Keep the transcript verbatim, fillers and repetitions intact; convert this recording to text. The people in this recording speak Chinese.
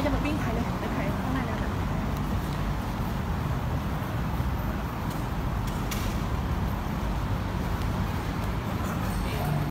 没那么冰寒的。